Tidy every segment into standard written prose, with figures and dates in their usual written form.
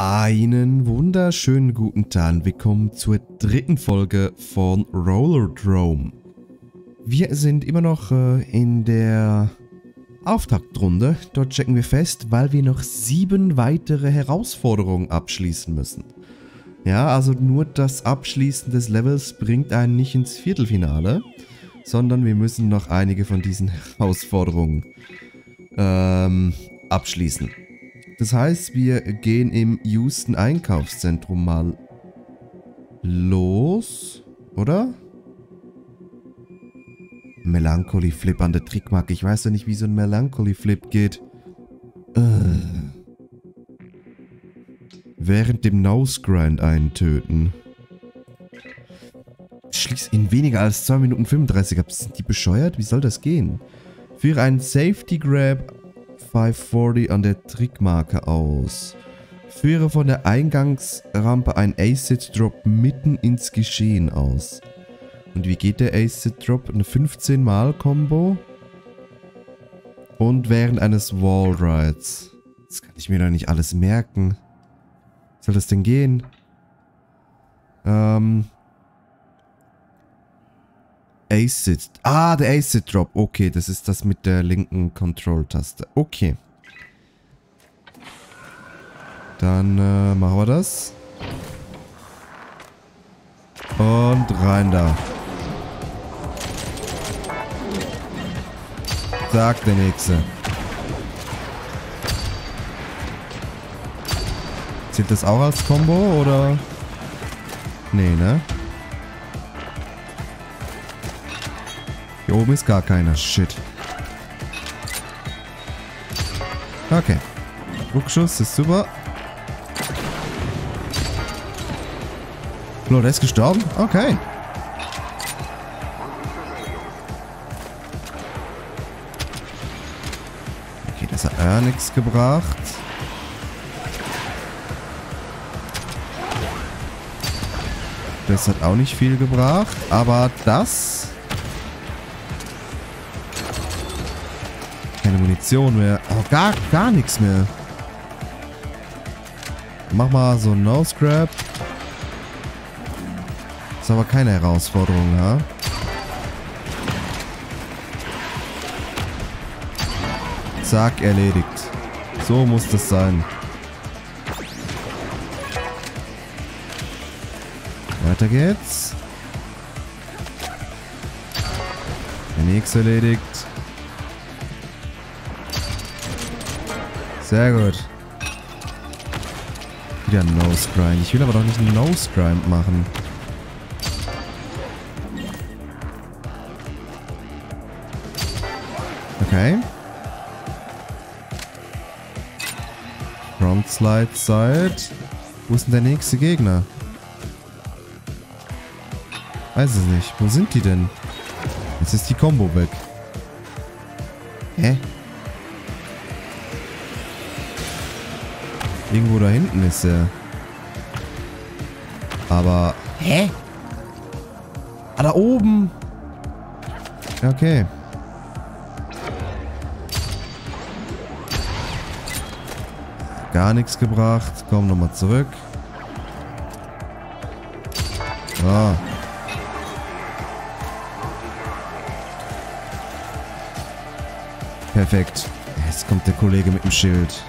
Einen wunderschönen guten Tag, willkommen zur dritten Folge von Rollerdrome. Wir sind immer noch in der Auftaktrunde, dort checken wir fest, weil wir noch 7 weitere Herausforderungen abschließen müssen. Ja, also nur das Abschließen des Levels bringt einen nicht ins Viertelfinale, sondern wir müssen noch einige von diesen Herausforderungen abschließen. Das heißt, wir gehen im Houston Einkaufszentrum mal los, oder? Melancholy-Flip an der Trickmarke. Ich weiß ja nicht, wie so ein Melancholy-Flip geht. Während dem Nose-Grind einen töten. Schließ in weniger als 2 Minuten 35 ab. Sind die bescheuert? Wie soll das gehen? Für einen Safety-Grab 540 an der Trickmarke aus. Führe von der Eingangsrampe ein ACID-Drop mitten ins Geschehen aus. Und wie geht der ACID-Drop? Eine 15-mal-Kombo. Und während eines Wallrides. Das kann ich mir doch nicht alles merken. Wie soll das denn gehen? ACID. Ah, der ACID-Drop. Okay, das ist das mit der linken Control-Taste. Okay. Dann machen wir das. Und rein da. Zack, der nächste. Zählt das auch als Combo oder? Nee, ne? Hier oben ist gar keiner. Shit. Okay. Druckschuss ist super. Bro, der ist gestorben? Okay. Okay, das hat ja nichts gebracht. Das hat auch nicht viel gebracht. Aber das... Keine Munition mehr. Oh, gar nichts mehr. Mach mal so einen Nose-Grab. Ist aber keine Herausforderung, ja? Zack, erledigt. So muss das sein. Weiter geht's. Der nächste erledigt. Sehr gut. Wieder No-Scrime. Ich will aber doch nicht einen No-Scrime machen. Okay. Front Slide Side. Wo ist denn der nächste Gegner? Weiß es nicht. Wo sind die denn? Jetzt ist die Combo weg. Hä? Irgendwo da hinten ist er. Aber... Hä? Ah, da oben! Okay. Gar nichts gebracht. Komm nochmal zurück. Ah. Perfekt. Jetzt kommt der Kollege mit dem Schild.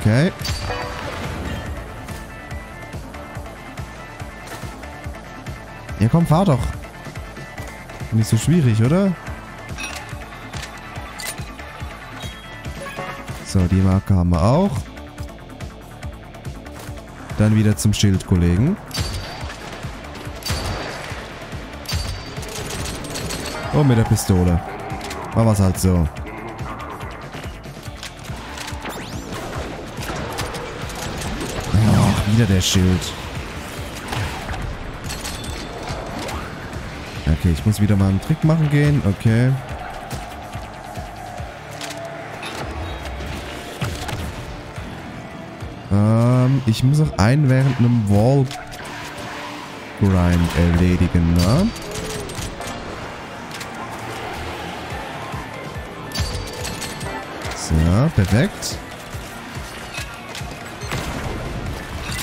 Okay. Ja komm, fahr doch. Nicht so schwierig, oder? So, die Marke haben wir auch. Dann wieder zum Schildkollegen. Und mit der Pistole. Machen wir es halt so. Wieder der Schild. Okay, ich muss wieder mal einen Trick machen gehen. Okay. Ich muss auch einen während einem Wall Grind erledigen, ne? So, perfekt.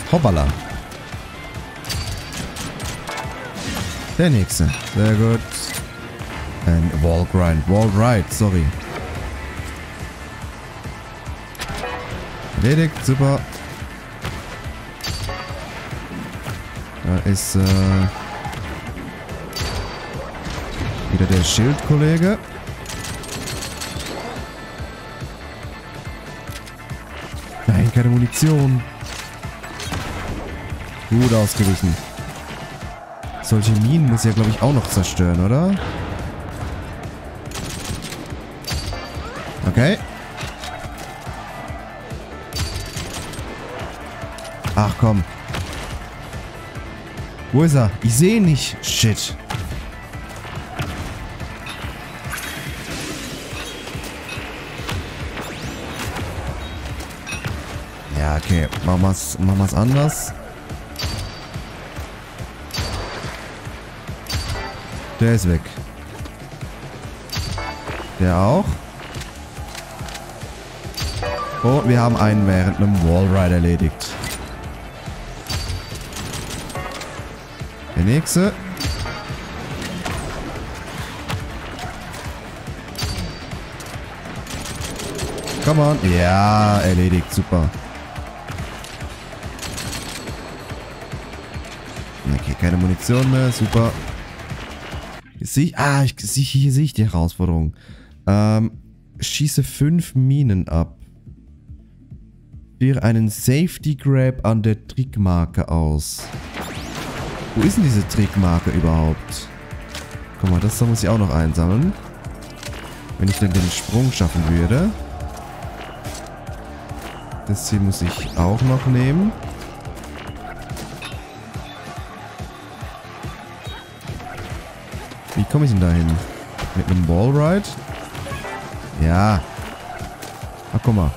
Hoppala. Der nächste. Sehr gut. Ein Wall Grind. Wallride, sorry. Erledigt, super. Da ist wieder der Schildkollege. Nein, keine Munition. Gut ausgewichen. Solche Minen muss ich ja, glaube ich, auch noch zerstören, oder? Okay. Ach komm. Wo ist er? Ich sehe ihn nicht. Shit. Ja, okay. Machen wir's anders. Der ist weg. Der auch. Und wir haben einen während einem Wallride erledigt. Der nächste. Come on. Ja, erledigt. Super. Okay, keine Munition mehr. Super. Hier sehe ich die Herausforderung. Schieße 5 Minen ab. Führe einen Safety-Grab an der Trickmarke aus. Wo ist denn diese Trickmarke überhaupt? Guck mal, das da muss ich auch noch einsammeln. Wenn ich dann den Sprung schaffen würde. Das hier muss ich auch noch nehmen. Wie komme ich denn da hin? Mit einem Wallride? Ja. Ach, guck mal.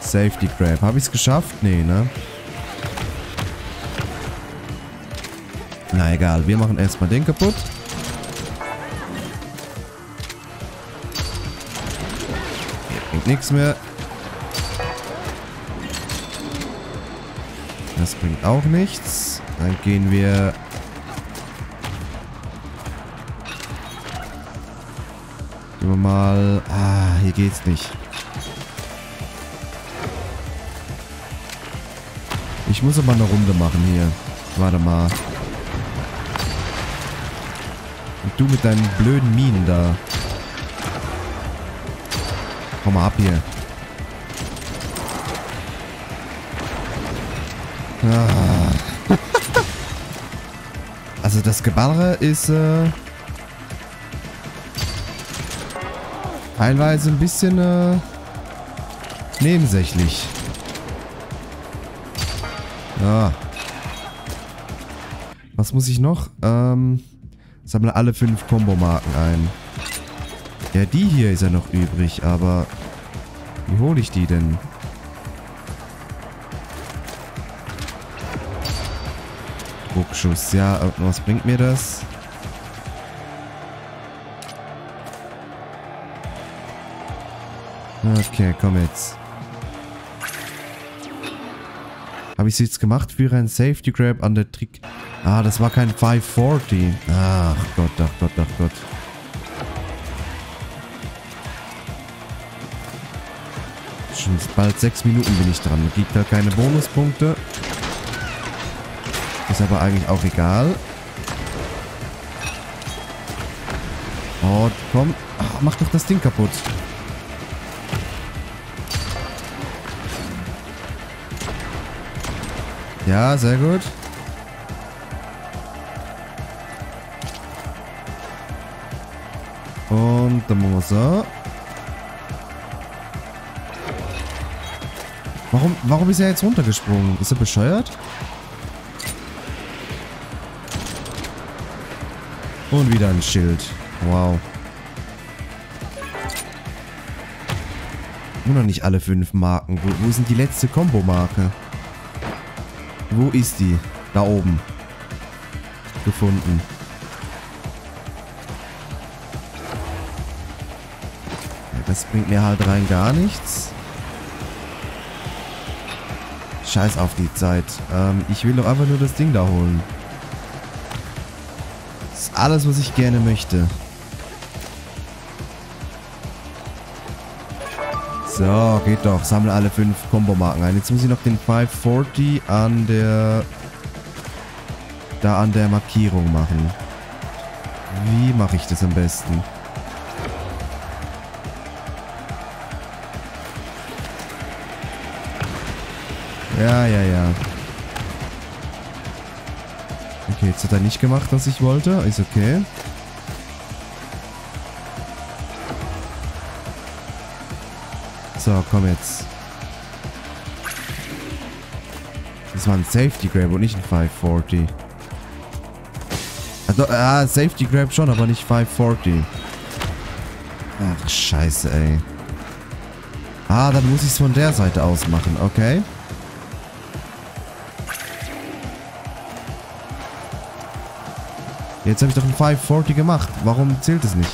Safety Grab. Habe ich es geschafft? Nee, ne? Na egal. Wir machen erstmal den kaputt. Hier bringt nichts mehr. Das bringt auch nichts. Dann gehen wir... mal... Ah, hier geht's nicht. Ich muss aber eine Runde machen hier. Warte mal. Und du mit deinen blöden Minen da. Komm mal ab hier. Ah. Also das Geballere ist... teilweise ein bisschen nebensächlich. Ja. Was muss ich noch? Sammle alle 5 Kombomarken ein. Ja, die hier ist ja noch übrig, aber wie hole ich die denn? Druckschuss, ja, was bringt mir das? Okay, komm jetzt. Habe ich es jetzt gemacht? Führe einen Safety Grab an der Trick... Ah, das war kein 540. Ach Gott, ach Gott, ach Gott. Schon bald 6 Minuten bin ich dran. Gibt da keine Bonuspunkte. Ist aber eigentlich auch egal. Oh, komm. Ach, mach doch das Ding kaputt. Ja, sehr gut. Und dann machen wir so. Warum ist er jetzt runtergesprungen? Ist er bescheuert? Und wieder ein Schild. Wow. Nur noch nicht alle 5 Marken. Wo ist denn die letzte Kombomarke? Wo ist die? Da oben. Gefunden. Ja, Das bringt mir halt rein gar nichts. Scheiß auf die Zeit. Ich will doch einfach nur das Ding da holen. Das ist alles, was ich gerne möchte. So, geht doch. Sammle alle 5 Kombomarken ein. Jetzt muss ich noch den 540 an der... da an der Markierung machen. Wie mache ich das am besten? Ja. Okay, jetzt hat er nicht gemacht, was ich wollte. Ist okay. So, komm jetzt. Das war ein Safety-Grab und nicht ein 540. Ah, Safety-Grab schon, aber nicht 540. Ach, scheiße, ey. Ah, dann muss ich es von der Seite aus machen, okay. Jetzt habe ich doch ein 540 gemacht. Warum zählt es nicht?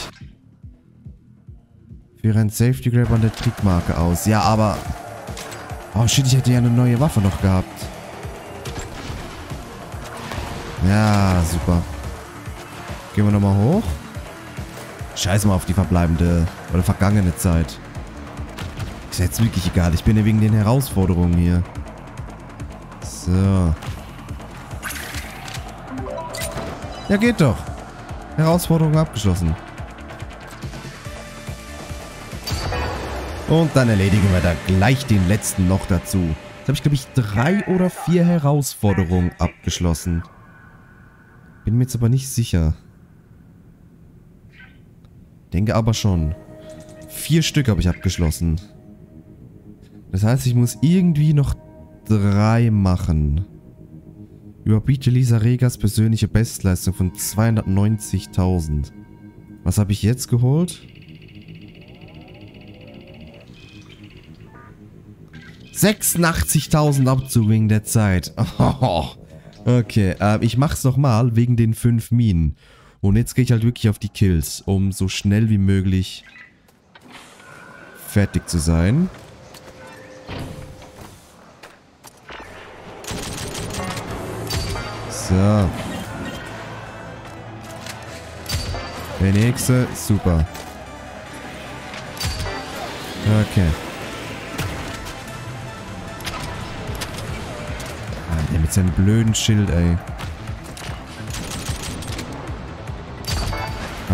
Wir rennen Safety Grab an der Trickmarke aus. Ja, aber... oh shit, ich hätte ja eine neue Waffe noch gehabt. Ja, super. Gehen wir nochmal hoch. Scheiß mal auf die verbleibende oder vergangene Zeit. Ist jetzt wirklich egal. Ich bin ja wegen den Herausforderungen hier. So. Ja, geht doch. Herausforderung abgeschlossen. Und dann erledigen wir da gleich den letzten noch dazu. Jetzt habe ich, glaube ich, 3 oder 4 Herausforderungen abgeschlossen. Bin mir jetzt aber nicht sicher. Denke aber schon. 4 Stück habe ich abgeschlossen. Das heißt, ich muss irgendwie noch 3 machen. Überbiete Lisa Regas persönliche Bestleistung von 290.000. Was habe ich jetzt geholt? 86.000 Abzug wegen der Zeit. Oh, okay, ich mache es nochmal wegen den 5 Minen. Und jetzt gehe ich halt wirklich auf die Kills, um so schnell wie möglich fertig zu sein. So. Der nächste. Super. Okay. Alter, mit seinem blöden Schild, ey.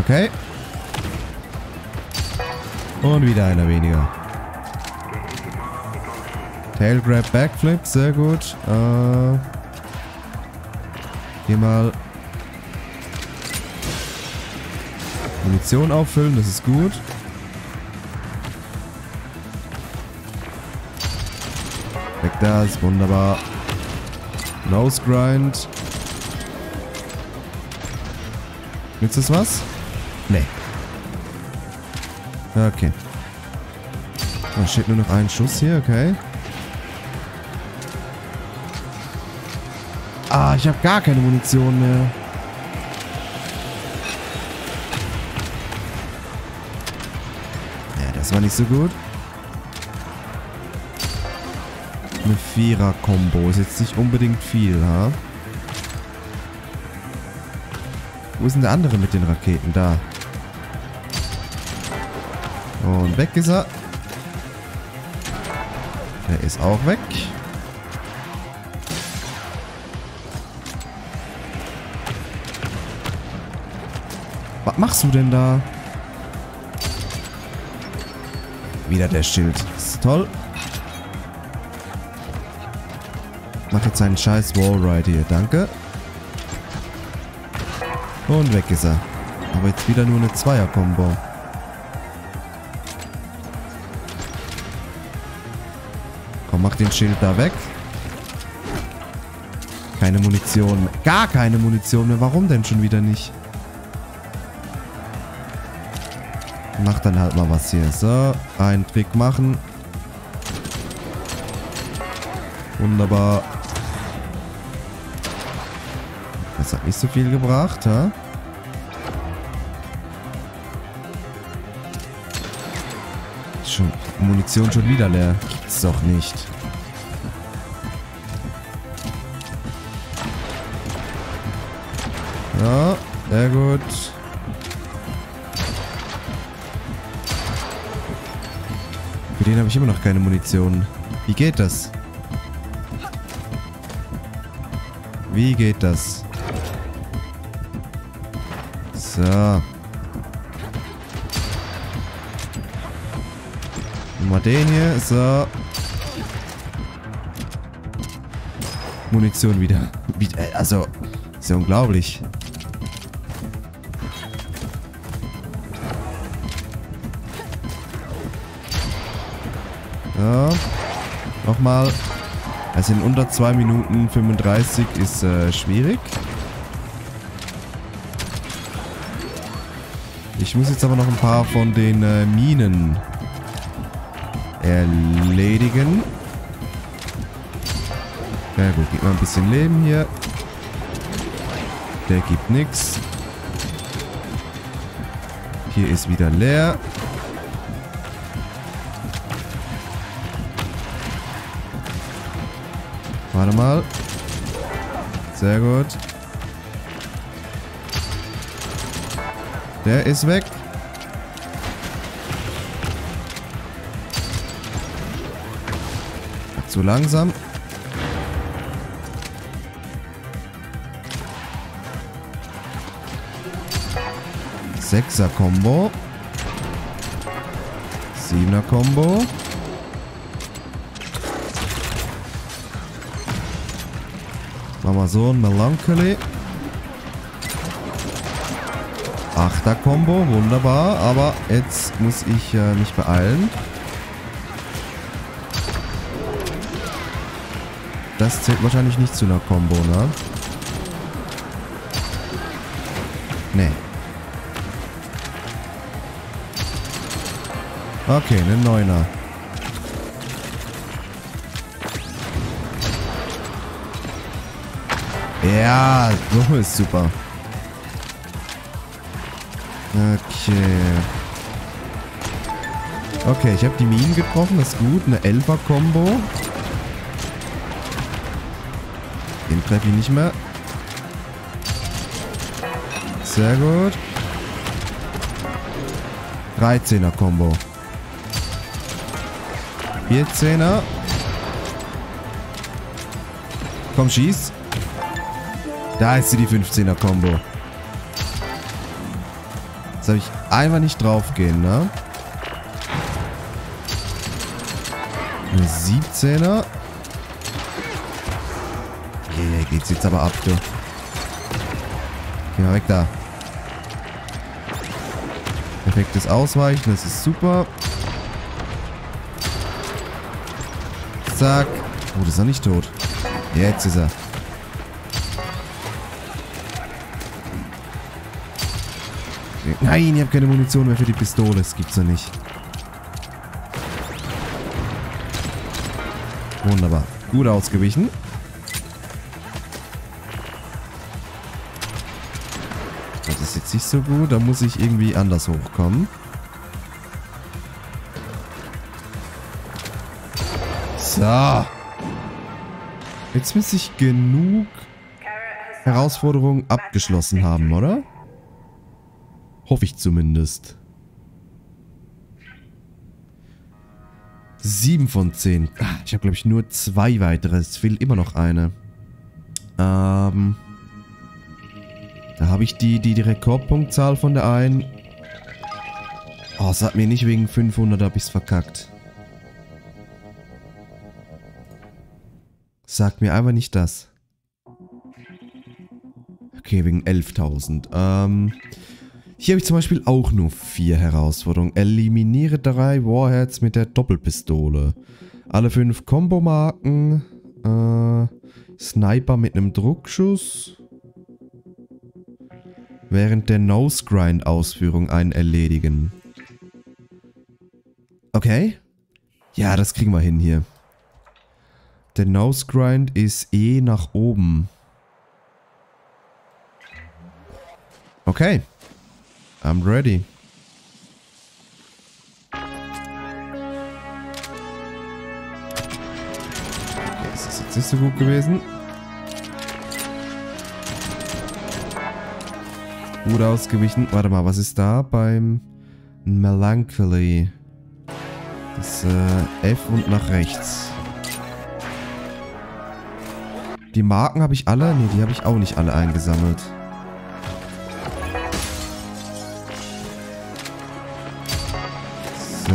Okay. Und wieder einer weniger. Tail Grab Backflip. Sehr gut. Hier mal Munition auffüllen, das ist gut. Weg das, wunderbar. Nose-Grind. Nützt das was? Nee. Okay. Da steht nur noch ein Schuss hier, okay. Ah, ich habe gar keine Munition mehr. Ja, das war nicht so gut. Eine 4er-Kombo. Ist jetzt nicht unbedingt viel, ha? Wo ist denn der andere mit den Raketen? Da. Und weg ist er. Der ist auch weg. Was machst du denn da? Wieder der Schild. Ist toll. Mach jetzt einen scheiß Wallride hier. Danke. Und weg ist er. Aber jetzt wieder nur eine 2er-Kombo. Komm, mach den Schild da weg. Keine Munition mehr. Gar keine Munition mehr. Warum denn schon wieder nicht? Mach dann halt mal was hier. So, einen Trick machen. Wunderbar. Das hat nicht so viel gebracht, ha? Schon Munition schon wieder leer. Gibt's doch nicht. Ja, sehr gut. Für den habe ich immer noch keine Munition. Wie geht das? Wie geht das? So. Mal den hier. So. Munition wieder. Also, ist ja unglaublich. So. Nochmal. Also in unter 2 Minuten 35 ist schwierig. Ich muss jetzt aber noch ein paar von den Minen erledigen. Ja gut, gib mal ein bisschen Leben hier. Der gibt nichts. Hier ist wieder leer. Warte mal. Sehr gut. Der ist weg. Zu langsam. Sechser Combo. Siebener Combo. Machen wir so ein Melancholy. Achter Combo, wunderbar. Aber jetzt muss ich mich beeilen. Das zählt wahrscheinlich nicht zu einer Combo, ne? Nee. Okay, eine Neuner. Ja, so ist super. Okay. Okay, ich habe die Minen getroffen, das ist gut. Eine Elfer-Kombo. Den treffe ich nicht mehr. Sehr gut. 13er-Kombo. 14er. Komm, schieß. Da ist sie, die 15er-Kombo. Jetzt habe ich einfach nicht draufgehen, ne? Eine 17er. Yeah, geht's jetzt aber ab, du. Geh mal weg da. Perfektes Ausweichen, das ist super. Zack. Oh, das ist noch nicht tot. Jetzt ist er. Nein, ich habe keine Munition mehr für die Pistole. Das gibt's ja nicht. Wunderbar. Gut ausgewichen. Das ist jetzt nicht so gut. Da muss ich irgendwie anders hochkommen. So. Jetzt müsste ich genug Herausforderungen abgeschlossen haben, oder? Hoffe ich zumindest. 7 von 10. Ich habe, glaube ich, nur 2 weitere. Es fehlt immer noch eine. Da habe ich die Rekordpunktzahl von der einen. Oh, sag mir nicht, wegen 500 habe ich es verkackt. Sag mir einfach nicht das. Okay, wegen 11.000. Hier habe ich zum Beispiel auch nur 4 Herausforderungen. Eliminiere 3 Warheads mit der Doppelpistole. Alle 5 Kombomarken. Sniper mit einem Druckschuss. Während der Nose-Grind-Ausführung einen erledigen. Okay. Ja, das kriegen wir hin hier. Der Nose-Grind ist eh nach oben. Okay. I'm ready. Das ist jetzt nicht so gut gewesen. Gut ausgewichen. Warte mal, was ist da beim Melancholy? Das F und nach rechts. Die Marken habe ich alle? Ne, die habe ich auch nicht alle eingesammelt. So.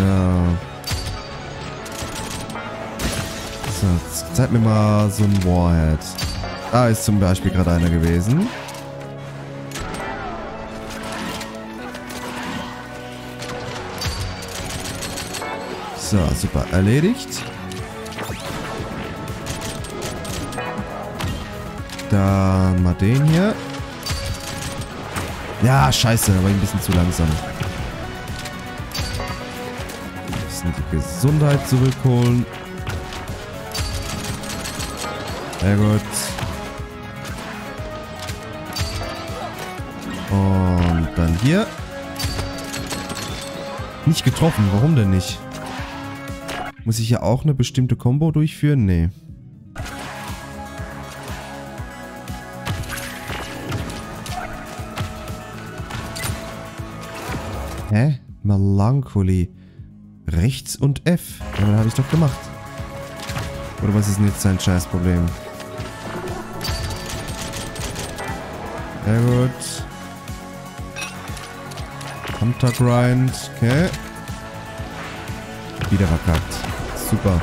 So, jetzt zeig mir mal so ein Warhead. Da ist zum Beispiel gerade einer gewesen. So, super. Erledigt. Dann mal den hier. Ja, scheiße. Da war ich ein bisschen zu langsam. Ein bisschen die Gesundheit zurückholen. Sehr gut. Und dann hier. Nicht getroffen. Warum denn nicht? Muss ich ja auch eine bestimmte Combo durchführen? Nee. Hä? Melancholy. Rechts und F. Ja, dann habe ich doch gemacht. Oder was ist denn jetzt sein Scheißproblem? Sehr gut. Hunter Grind. Okay. Wieder verkackt. Super.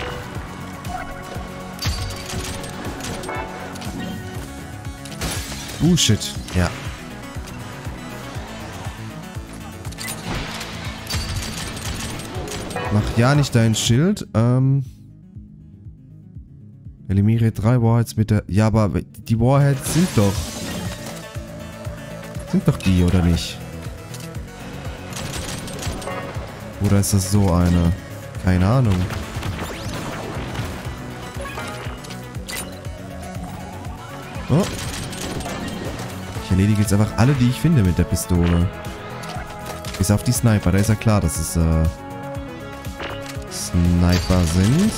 Shit. Ja. Mach ja nicht dein Schild. Eliminiere 3 Warheads mit der... Ja, aber die Warheads sind doch... Sind doch die, oder nicht? Oder ist das so eine? Keine Ahnung. Oh. Ich erledige jetzt einfach alle, die ich finde mit der Pistole. Bis auf die Sniper. Da ist ja klar, dass es Sniper sind.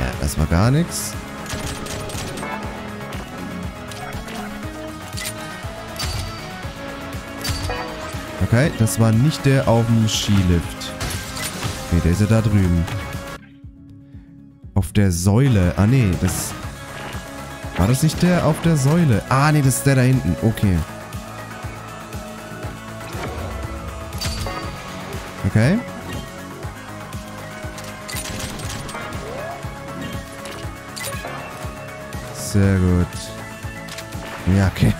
Ja, das war gar nichts. Okay, das war nicht der auf dem Skilift. Okay, der ist ja da drüben. Auf der Säule. Ah, nee, das... War das nicht der auf der Säule? Ah, nee, das ist der da hinten. Okay. Okay. Sehr gut. Ja, okay.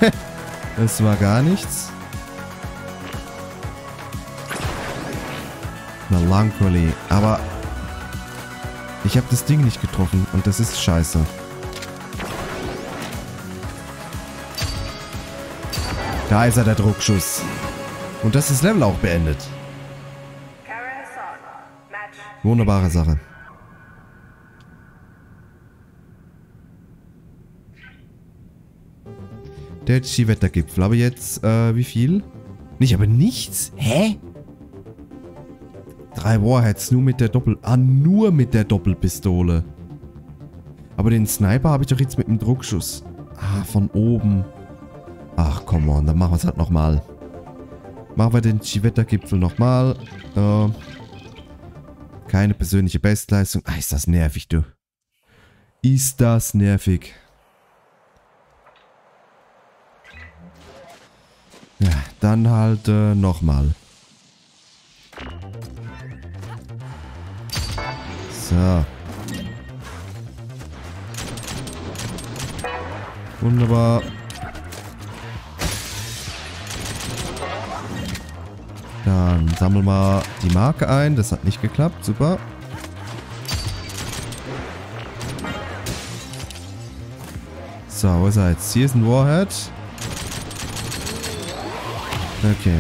Das war gar nichts. Melancholy. Aber ich habe das Ding nicht getroffen und das ist scheiße. Da ist er, der Druckschuss. Und das ist Level auch beendet. Wunderbare Sache. Der Chivetta-Gipfel. Aber jetzt, wie viel? Nicht, aber nichts? Hä? 3 Warheads, nur mit der Doppelpistole. Aber den Sniper habe ich doch jetzt mit dem Druckschuss. Ah, von oben. Ach, come on, dann machen wir es halt nochmal. Machen wir den Chivetta-Gipfel nochmal. Keine persönliche Bestleistung. Ah, ist das nervig, du. Ist das nervig. Ja, dann halt nochmal. So. Wunderbar. Dann sammeln wir die Marke ein. Das hat nicht geklappt. Super. So, wo ist er jetzt? Hier ist ein Warhead. Okay.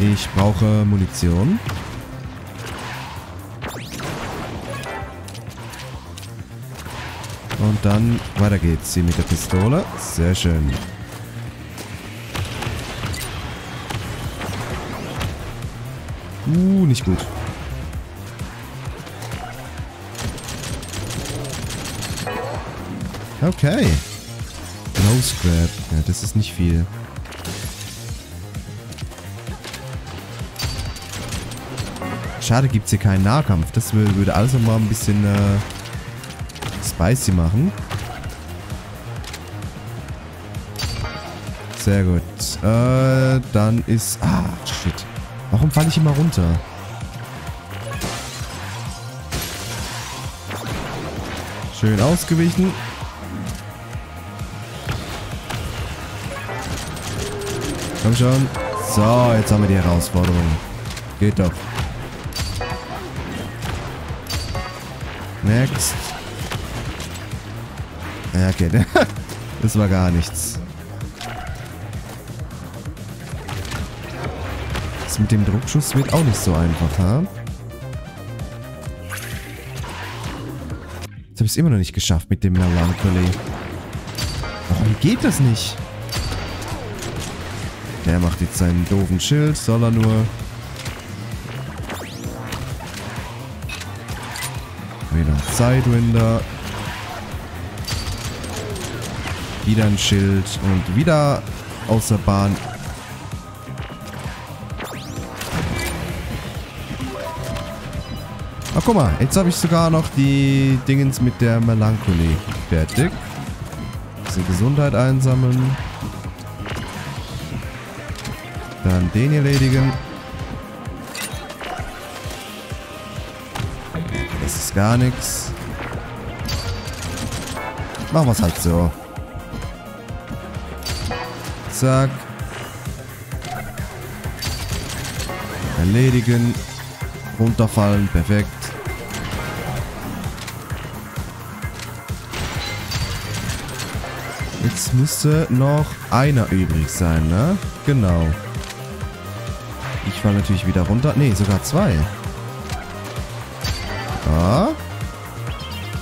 Ich brauche Munition. Und dann weiter geht's hier mit der Pistole. Sehr schön. Nicht gut. Okay. Nose-Grind. Ja, das ist nicht viel. Schade, gibt es hier keinen Nahkampf. Das würde alles nochmal ein bisschen spicy machen. Sehr gut. Dann ist... Ah, shit. Warum falle ich immer runter? Schön ausgewichen. Komm schon. So, jetzt haben wir die Herausforderung. Geht doch. Next. Ja, okay. Das war gar nichts. Das mit dem Druckschuss wird auch nicht so einfach, ha? Jetzt habe ich es immer noch nicht geschafft mit dem Melancholy. Warum geht das nicht? Der macht jetzt seinen doofen Schild, soll er nur. Wieder Sidewinder. Wieder ein Schild und wieder aus der Bahn. Ach, guck mal, jetzt habe ich sogar noch die Dingens mit der Melancholie fertig. Ein bisschen Gesundheit einsammeln. Dann den erledigen. Das ist gar nichts. Machen wir es halt so. Zack. Erledigen. Runterfallen. Perfekt. Jetzt müsste noch einer übrig sein, ne? Genau. Ich falle natürlich wieder runter. Ne, sogar zwei. Ja.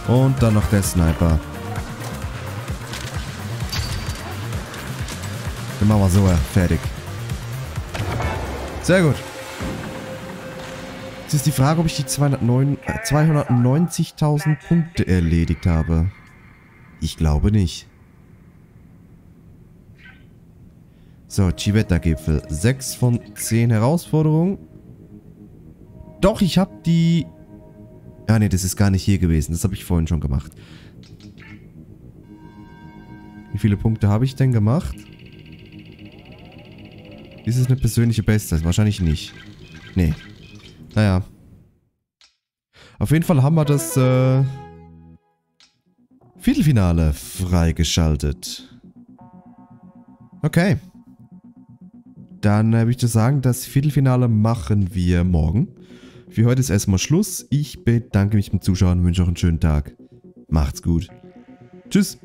Und dann noch der Sniper. Dann machen wir so, fertig. Sehr gut. Jetzt ist die Frage, ob ich die 290.000 Punkte erledigt habe. Ich glaube nicht. So, Chivetta-Gipfel. 6 von 10 Herausforderungen. Doch, ich habe die... Ah ne, das ist gar nicht hier gewesen. Das habe ich vorhin schon gemacht. Wie viele Punkte habe ich denn gemacht? Ist es eine persönliche Bestzeit? Wahrscheinlich nicht. Nee. Naja. Auf jeden Fall haben wir das Viertelfinale freigeschaltet. Okay. Dann würde ich sagen, das Viertelfinale machen wir morgen. Für heute ist erstmal Schluss. Ich bedanke mich beim Zuschauen und wünsche euch einen schönen Tag. Macht's gut. Tschüss.